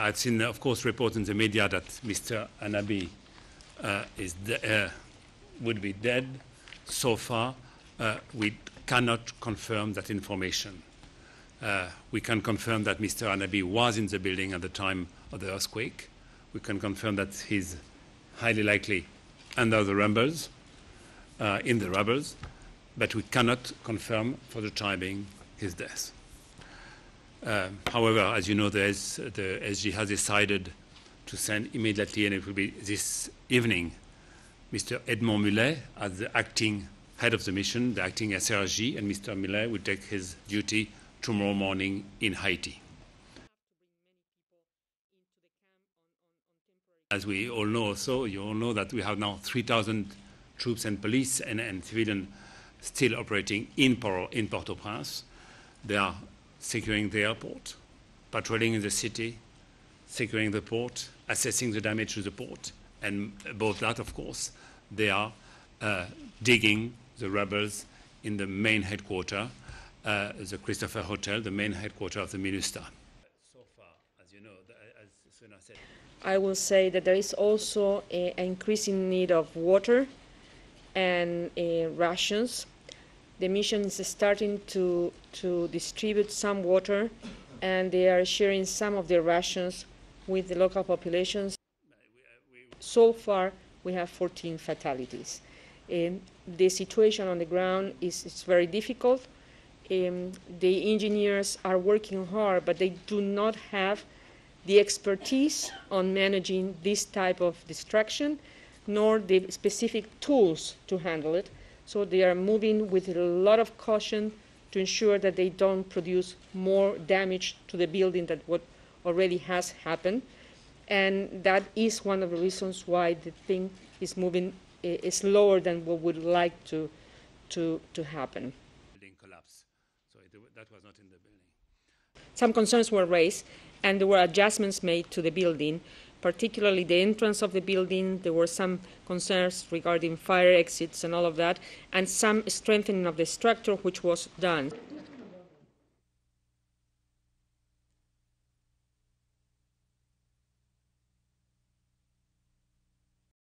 I've seen, of course, reports in the media that Mr. Annabi would be dead. So far, we cannot confirm that information. We can confirm that Mr. Annabi was in the building at the time of the earthquake. We can confirm that he's highly likely under the rumbles, in the rubbles, but we cannot confirm for the time being his death. However, as you know, the SG has decided to send immediately, and it will be this evening, Mr. Edmond Mulet as the acting head of the mission, the acting SRG, and Mr. Mulet will take his duty tomorrow morning in Haiti. As we all know, also, you all know that we have now 3,000 troops and police and civilians still operating in Port-au-Prince. They are securing the airport, patrolling in the city, securing the port, assessing the damage to the port, and above that, of course, they are digging the rubbles in the main headquarters, the Christopher Hotel, the main headquarters of the MINUSTA. So far, as you know, as Suna said, I will say that there is also an increasing need of water and rations. The mission is starting to distribute some water, and they are sharing some of their rations with the local populations. So far, we have 14 fatalities. The situation on the ground is very difficult. The engineers are working hard, but they do not have the expertise on managing this type of destruction, nor the specific tools to handle it. So they are moving with a lot of caution to ensure that they don't produce more damage to the building than what already has happened. And that is one of the reasons why the thing is moving slower than what would like to happen. Building collapse. So that was not in the building. Some concerns were raised, and there were adjustments made to the building, particularly the entrance of the building. There were some concerns regarding fire exits and all of that, and some strengthening of the structure, which was done.